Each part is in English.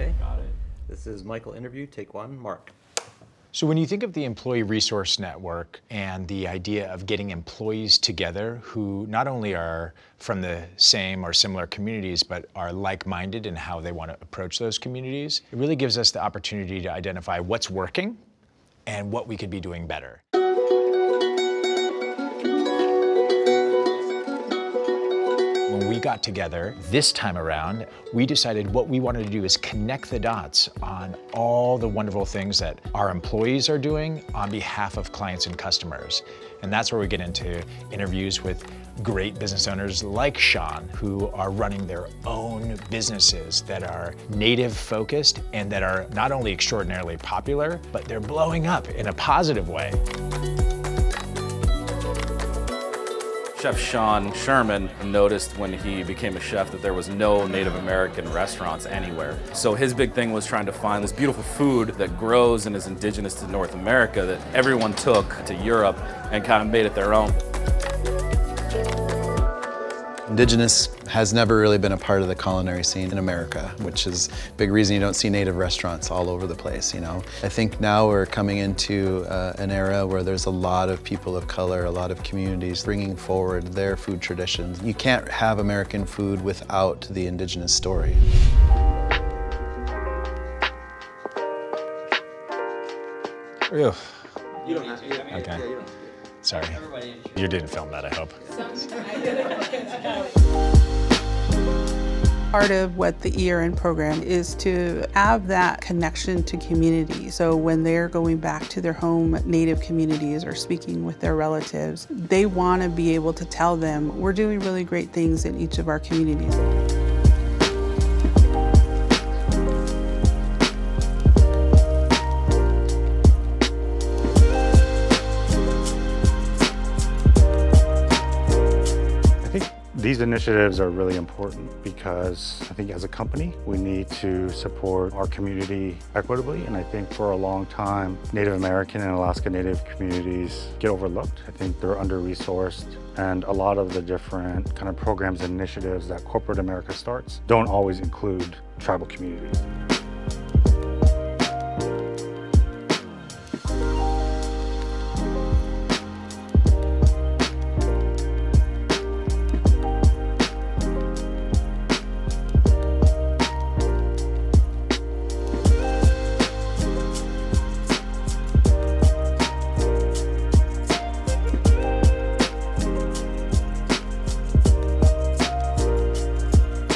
Okay. Got it. This is Michael interview, take one, Mark. So when you think of the Employee Resource Network and the idea of getting employees together who not only are from the same or similar communities, but are like-minded in how they want to approach those communities, it really gives us the opportunity to identify what's working and what we could be doing better. When we got together this time around, we decided what we wanted to do is connect the dots on all the wonderful things that our employees are doing on behalf of clients and customers. And that's where we get into interviews with great business owners like Sean, who are running their own businesses that are native focused and that are not only extraordinarily popular, but they're blowing up in a positive way. Chef Sean Sherman noticed when he became a chef that there was no Native American restaurants anywhere. So his big thing was trying to find this beautiful food that grows and is indigenous to North America that everyone took to Europe and kind of made it their own. Indigenous has never really been a part of the culinary scene in America, which is a big reason you don't see native restaurants all over the place, you know. I think now we're coming into an era where there's a lot of people of color, a lot of communities bringing forward their food traditions. You can't have American food without the indigenous story. Ew. You don't have to do that. Okay. Yeah, you don't. Sorry. You didn't film that, I hope. Part of what the ERN program is to have that connection to community. So when they're going back to their home native communities or speaking with their relatives, they want to be able to tell them, we're doing really great things in each of our communities. These initiatives are really important because I think as a company, we need to support our community equitably. And I think for a long time, Native American and Alaska Native communities get overlooked. I think they're under-resourced, and a lot of the different kind of programs and initiatives that corporate America starts don't always include tribal communities.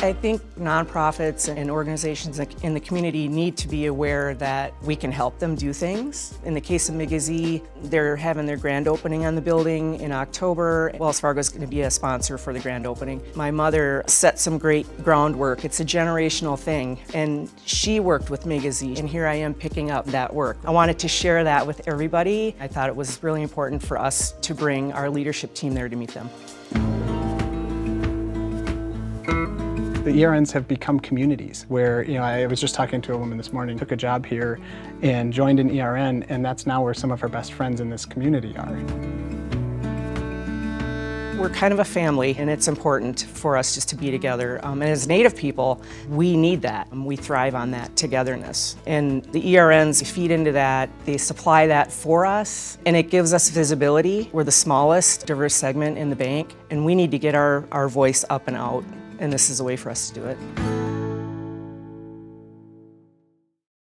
I think nonprofits and organizations in the community need to be aware that we can help them do things. In the case of Migazi, they're having their grand opening on the building in October. Wells Fargo is going to be a sponsor for the grand opening. My mother set some great groundwork. It's a generational thing, and she worked with Migazi, and here I am picking up that work. I wanted to share that with everybody. I thought it was really important for us to bring our leadership team there to meet them. The ERNs have become communities where, you know, I was just talking to a woman this morning, took a job here and joined an ERN, and that's now where some of her best friends in this community are. We're kind of a family, and it's important for us just to be together. And as Native people, we need that. We thrive on that togetherness. And the ERNs feed into that, they supply that for us, and it gives us visibility. We're the smallest diverse segment in the bank, and we need to get our voice up and out. And this is a way for us to do it.